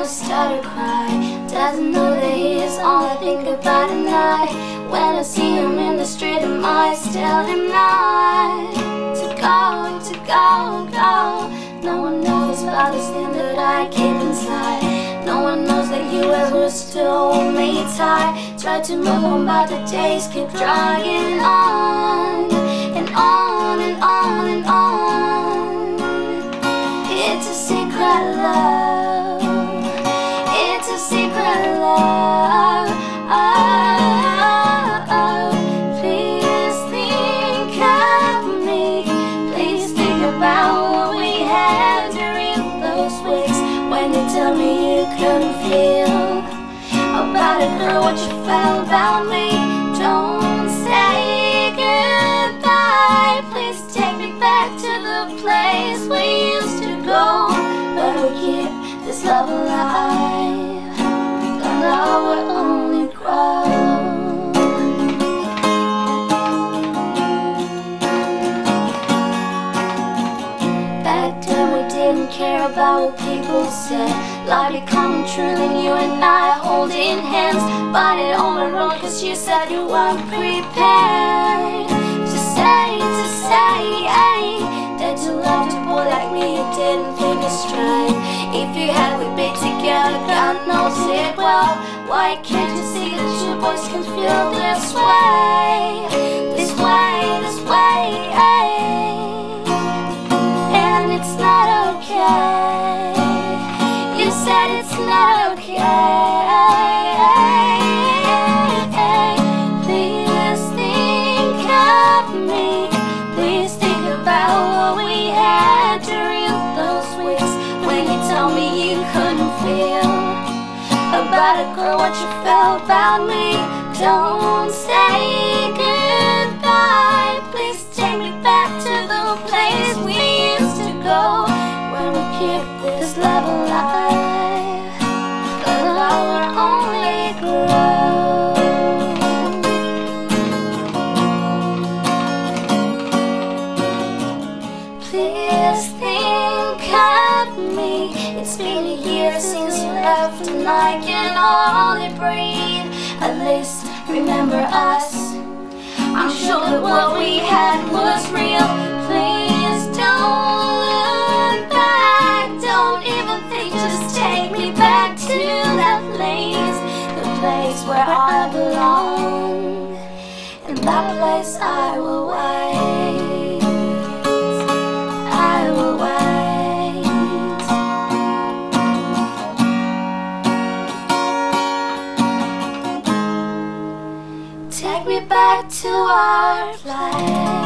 almost start to cry. Doesn't know that he is all I think about at night. When I see him in the street, I might tell him not to go, go. No one knows about this thing that I keep inside. No one knows that you ever still hold me tight. Try to move on, but the days keep dragging on and on and on and on. It's a secret love. It's a secret love. Oh, oh, oh. Please think of me. Please think about what we had during those weeks when you tell me you couldn't feel about it, girl, what you felt about me. Don't say goodbye. Please take me back to the place we used to go, but we keep this love alive. Don't know we'll only grow. Didn't care about what people said. Love becoming true, and you and I holding hands. But it all went wrong cause you said you weren't prepared to say that you loved a boy like me. You didn't think it's straight. If you had, we'd be together, God knows it well. Why can't you see that your boys can feel this way? This way, this way, and it's not okay. You said it's not okay. Please think of me. Please think about what we had during those weeks when you told me you couldn't feel about a girl, what you felt about me. Don't say goodbye. Please take me back to the place we used to go, when we keep this love alive, cause love will only grow. Please think of me. It's been a year since you left, and I can only breathe. At least remember us. I'm sure that what we had was real. Please don't look back. Don't even think. Just take me back to that place, the place where I belong. In that place I will wait. I will wait. Take me back to our life.